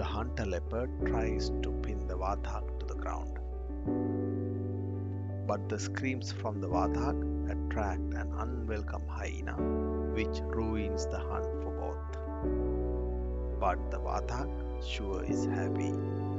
the hunter leopard tries to pin the Vathak to the ground. But the screams from the Vathak attract an unwelcome hyena, which ruins the hunt for both. But the Vathak sure is happy.